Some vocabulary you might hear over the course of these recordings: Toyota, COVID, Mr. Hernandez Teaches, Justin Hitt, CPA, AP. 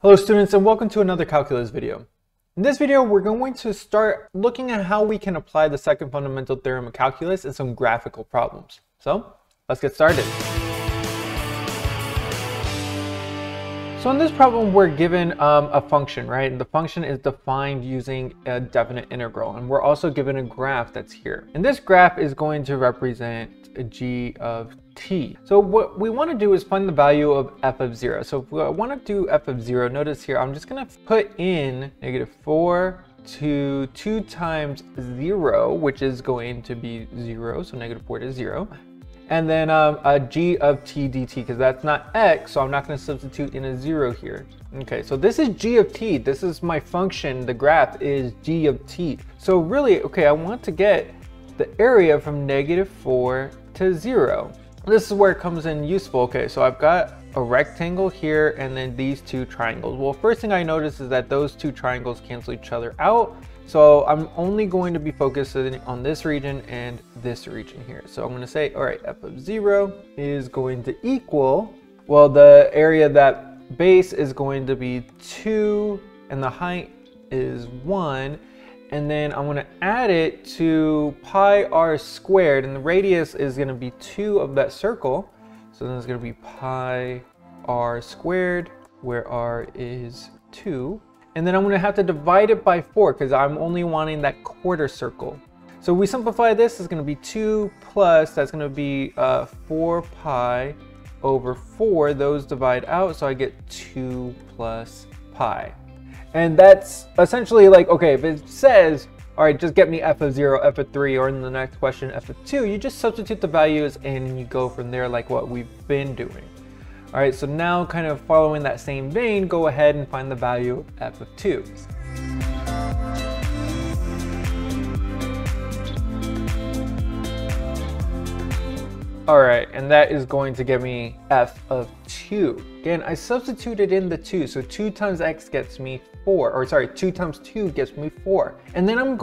Hello students, and welcome to another calculus video. In this video, we're going to start looking at how we can apply the second fundamental theorem of calculus in some graphical problems. So let's get started. So in this problem, we're given a function, right? And the function is defined using a definite integral. And we're also given a graph that's here. And this graph is going to represent a g of t. So what we want to do is find the value of f of 0. So if I want to do f of 0, notice here, I'm just going to put in negative 4 to 2 times 0, which is going to be 0. So negative 4 to 0. And then a g of t dt, because that's not x, so I'm not going to substitute in a 0 here. Okay, so this is g of t. This is my function. The graph is g of t. So really, okay, I want to get the area from negative 4 to 0. This is where it comes in useful. Okay, so I've got a rectangle here and then these two triangles. Well, first thing I notice is that those two triangles cancel each other out. So I'm only going to be focusing on this region and this region here. So I'm going to say, all right, f of 0 is going to equal, well, the area of that base is going to be 2 and the height is 1. And then I'm going to add it to pi r squared, and the radius is going to be 2 of that circle. So then it's going to be pi r squared, where r is 2. And then I'm going to have to divide it by 4 because I'm only wanting that quarter circle. So we simplify this, it's going to be 2 plus, that's going to be 4 pi over 4. Those divide out, so I get 2 plus pi. And that's essentially like, okay, if it says, all right, just get me f of 0, f of 3, or in the next question, f of 2, you just substitute the values and you go from there like what we've been doing. All right, so now kind of following that same vein, go ahead and find the value of f of 2. All right, and that is going to give me f of 2. Again, I substituted in the 2, so 2 times x gets me 4, or sorry, 2 times 2 gets me 4. And then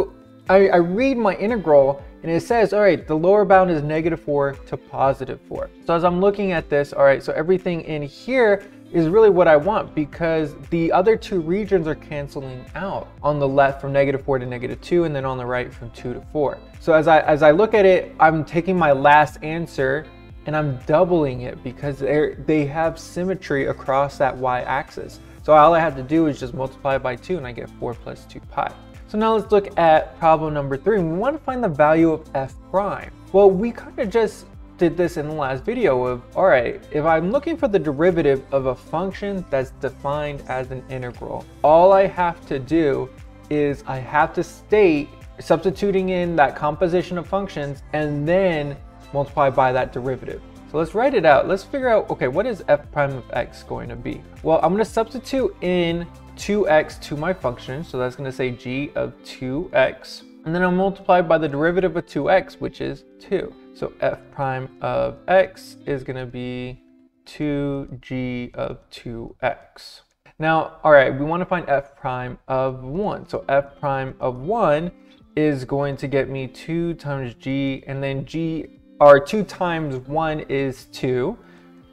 I read my integral and it says, all right, the lower bound is negative 4 to positive 4. So as I'm looking at this, all right, so everything in here is really what I want because the other two regions are canceling out on the left from negative 4 to negative 2, and then on the right from 2 to 4. So as I look at it, I'm taking my last answer and I'm doubling it because they have symmetry across that y-axis. So all I have to do is just multiply by 2 and I get 4 plus 2 pi. So now let's look at problem number 3. We want to find the value of f prime. Well, we kind of just did this in the last video of, all right, if I'm looking for the derivative of a function that's defined as an integral, all I have to do is I have to state, substituting in that composition of functions, and then multiply by that derivative. So let's write it out. Let's figure out, okay, what is f prime of x going to be? Well, I'm going to substitute in 2x to my function, so that's going to say g of 2x, and then I'll multiply by the derivative of 2x, which is 2. So f prime of x is going to be 2g of 2x. Now, all right, we want to find f prime of 1. So f prime of 1 is going to get me 2 times g, and then g, or 2 times 1 is 2.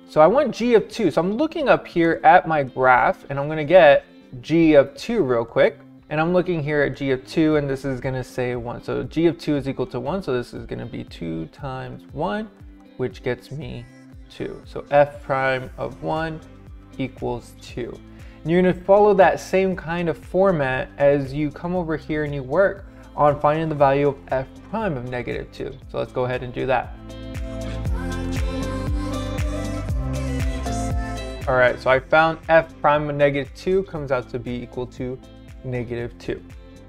So I want g of 2. So I'm looking up here at my graph, and I'm going to get g of 2 real quick, and I'm looking here at g of 2, and this is going to say 1. So g of 2 is equal to 1, so this is going to be 2 times 1, which gets me 2. So f prime of 1 equals 2. And you're going to follow that same kind of format as you come over here and you work on finding the value of f prime of negative 2. So let's go ahead and do that. All right, so I found f prime of negative 2 comes out to be equal to negative 2.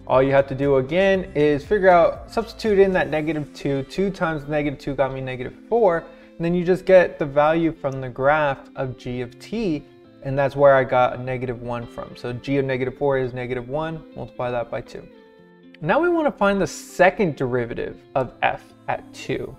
All you have to do again is figure out, substitute in that negative 2. 2 times negative 2 got me negative 4. And then you just get the value from the graph of g of t. And that's where I got a negative 1 from. So g of negative 4 is negative 1. Multiply that by 2. Now we want to find the second derivative of f at 2.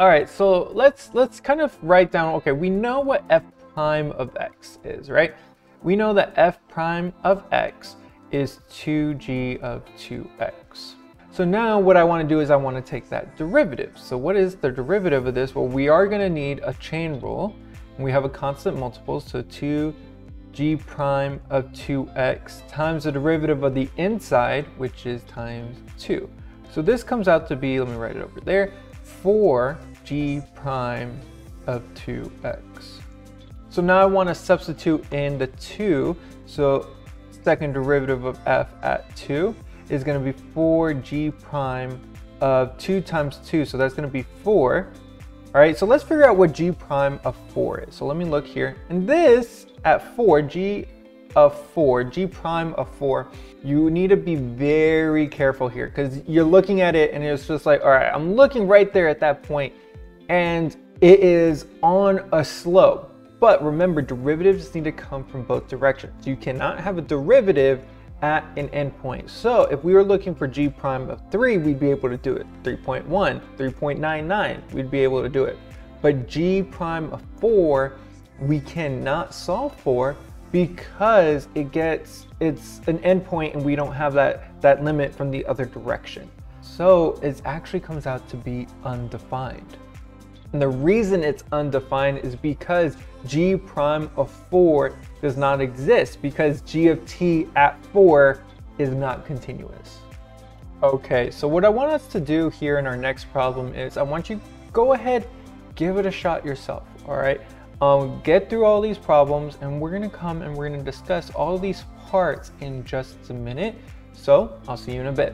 All right, so let's kind of write down, okay, we know what f prime of x is, right? We know that f prime of x is 2g of 2x. So now what I want to do is I want to take that derivative. So what is the derivative of this? Well, we are going to need a chain rule, and we have a constant multiple, so 2 g prime of 2x times the derivative of the inside, which is times 2. So this comes out to be, let me write it over there, 4g prime of 2x. So now I want to substitute in the 2. So second derivative of f at 2 is going to be 4g prime of 2 times 2. So that's going to be 4. All right, so let's figure out what g prime of 4 is. So let me look here. And this at 4, g prime of 4, you need to be very careful here because you're looking at it and it's just like, all right, I'm looking right there at that point and it is on a slope. But remember, derivatives need to come from both directions. You cannot have a derivative at an endpoint. So if we were looking for g prime of 3, we'd be able to do it. 3.1, 3.99, we'd be able to do it. But g prime of 4, we cannot solve for because it's an endpoint and we don't have that limit from the other direction. So it actually comes out to be undefined. And the reason it's undefined is because g prime of 4 does not exist, because g of t at 4 is not continuous. Okay, so what I want us to do here in our next problem is I want you to go ahead, give it a shot yourself, all right? Get through all these problems and we're gonna come and we're gonna discuss all these parts in just a minute. So I'll see you in a bit.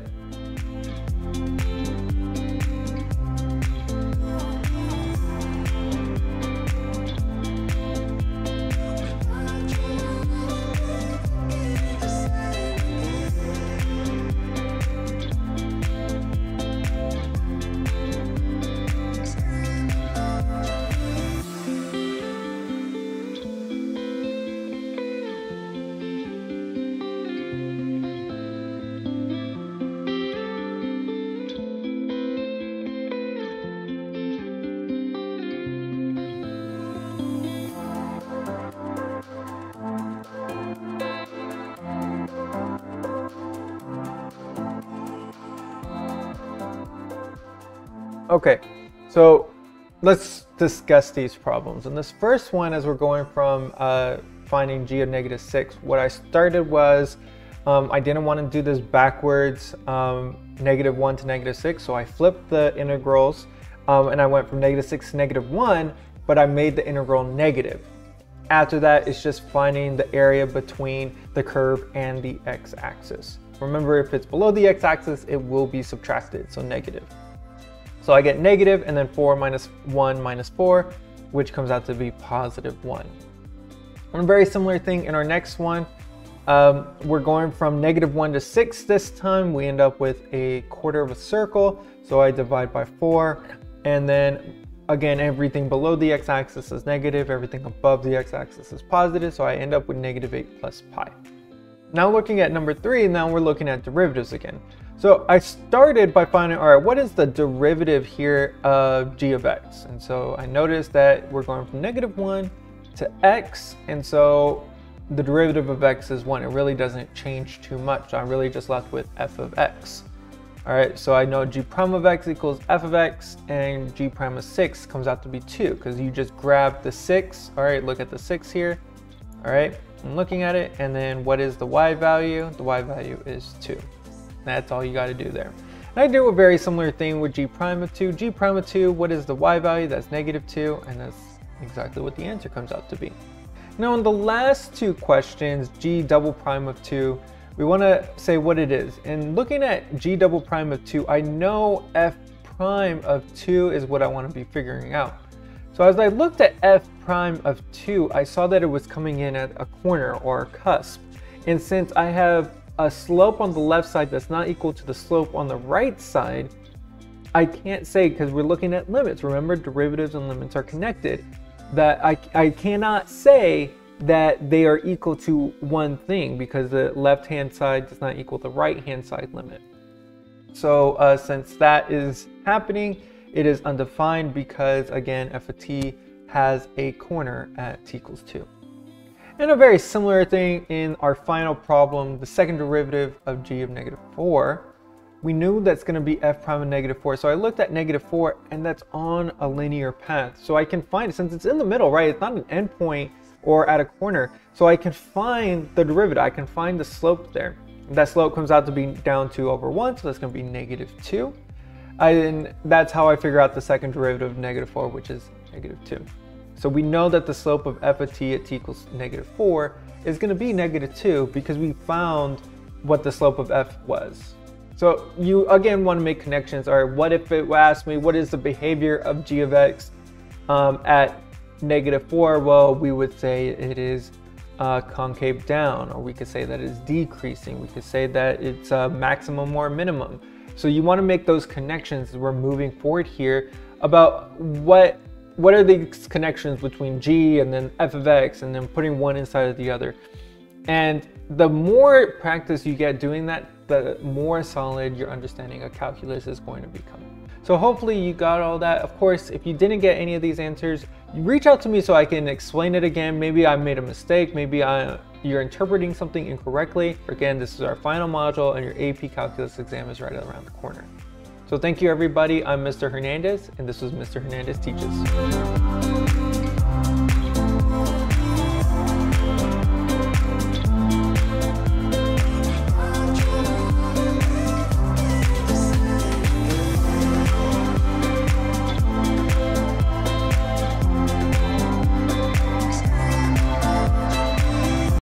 Okay, so let's discuss these problems. And this first one, as we're going from finding g of negative 6, what I started was I didn't want to do this backwards, negative 1 to negative 6, so I flipped the integrals and I went from negative 6 to negative 1, but I made the integral negative. After that, it's just finding the area between the curve and the x-axis. Remember, if it's below the x-axis, it will be subtracted, so negative. So I get negative and then 4 minus 1 minus 4, which comes out to be positive 1. And a very similar thing in our next one. We're going from negative 1 to 6 this time. We end up with a quarter of a circle. So I divide by 4. And then again, everything below the x-axis is negative. Everything above the x-axis is positive. So I end up with negative 8 plus pi. Now looking at number 3, now we're looking at derivatives again. So I started by finding, all right, what is the derivative here of g of x? And so I noticed that we're going from negative 1 to x. And so the derivative of x is 1. It really doesn't change too much. I'm really just left with f of x. All right, so I know g prime of x equals f of x, and g prime of 6 comes out to be 2, because you just grab the 6. All right, look at the 6 here. All right, I'm looking at it. And then what is the y value? The y value is 2. That's all you got to do there. And I do a very similar thing with g prime of 2. G prime of 2, what is the y value? That's negative 2, and that's exactly what the answer comes out to be. Now in the last two questions, g double prime of 2, we want to say what it is. And looking at g double prime of 2, I know f prime of 2 is what I want to be figuring out. So as I looked at f prime of 2, I saw that it was coming in at a corner or a cusp. And since I have a slope on the left side that's not equal to the slope on the right side, I can't say, because we're looking at limits. Remember, derivatives and limits are connected, that I cannot say that they are equal to one thing, because the left-hand side does not equal the right-hand side limit. So since that is happening, it is undefined because, again, f of t has a corner at t equals 2. And a very similar thing in our final problem, the second derivative of g of negative 4. We knew that's going to be f prime of negative 4. So I looked at negative 4, and that's on a linear path. So I can find, since it's in the middle, right? It's not an endpoint. or at a corner. So I can find the derivative, I can find the slope there. That slope comes out to be down 2 over 1, so that's going to be negative 2. And that's how I figure out the second derivative of negative 4, which is negative 2. So we know that the slope of f of t at t equals negative 4 is going to be negative 2 because we found what the slope of f was. So you, again, want to make connections. All right, what if it asked me, what is the behavior of g of x at negative 4? Well, we would say it is concave down, or we could say that it's decreasing. We could say that it's a maximum or minimum. So you want to make those connections as we're moving forward here about what are these connections between g and then f of x, and then putting one inside of the other. And the more practice you get doing that, the more solid your understanding of calculus is going to become. So hopefully you got all that. Of course, if you didn't get any of these answers, reach out to me so I can explain it again. Maybe I made a mistake. Maybe you're interpreting something incorrectly. Again, this is our final module and your AP Calculus exam is right around the corner. So thank you everybody. I'm Mr. Hernandez and this was Mr. Hernandez Teaches.